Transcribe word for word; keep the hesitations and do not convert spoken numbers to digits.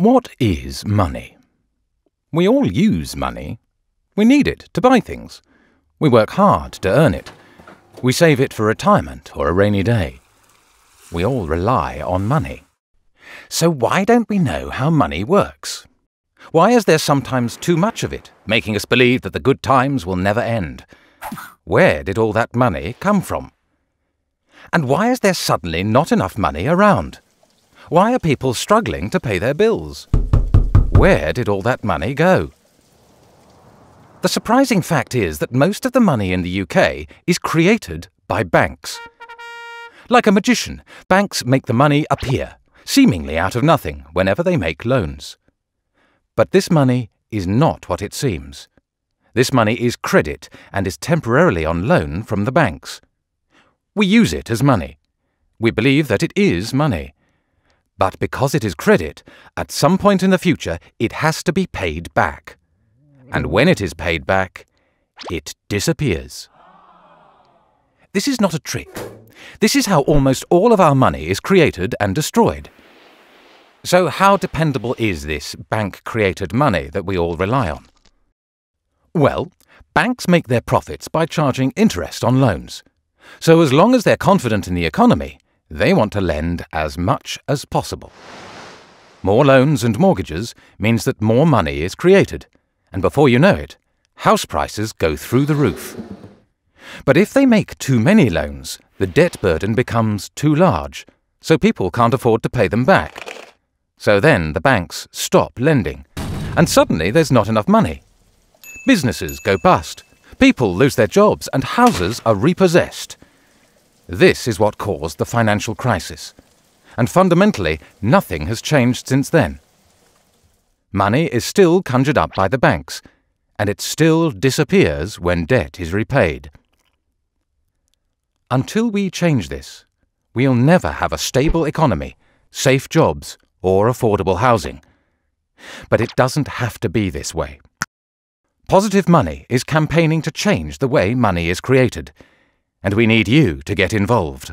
What is money? We all use money. We need it to buy things. We work hard to earn it. We save it for retirement or a rainy day. We all rely on money. So why don't we know how money works? Why is there sometimes too much of it, making us believe that the good times will never end? Where did all that money come from? And why is there suddenly not enough money around? Why are people struggling to pay their bills? Where did all that money go? The surprising fact is that most of the money in the U K is created by banks. Like a magician, banks make the money appear, seemingly out of nothing, whenever they make loans. But this money is not what it seems. This money is credit and is temporarily on loan from the banks. We use it as money. We believe that it is money. But because it is credit, at some point in the future, it has to be paid back. And when it is paid back, it disappears. This is not a trick. This is how almost all of our money is created and destroyed. So how dependable is this bank-created money that we all rely on? Well, banks make their profits by charging interest on loans. So as long as they're confident in the economy, they want to lend as much as possible. More loans and mortgages means that more money is created, and before you know it, house prices go through the roof. But if they make too many loans, the debt burden becomes too large, so people can't afford to pay them back. So then the banks stop lending, and suddenly there's not enough money. Businesses go bust, people lose their jobs, and houses are repossessed. This is what caused the financial crisis, and fundamentally nothing has changed since then. Money is still conjured up by the banks, and it still disappears when debt is repaid. Until we change this, we'll never have a stable economy, safe jobs, or affordable housing. But it doesn't have to be this way. Positive Money is campaigning to change the way money is created. And we need you to get involved.